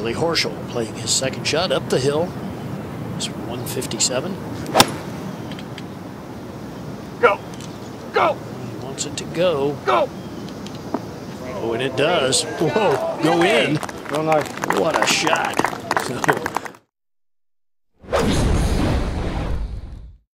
Billy Horschel playing his second shot up the hill. It's 157. Go! Go! He wants it to go. Go! Oh, and it does. Whoa, go in. What a shot. So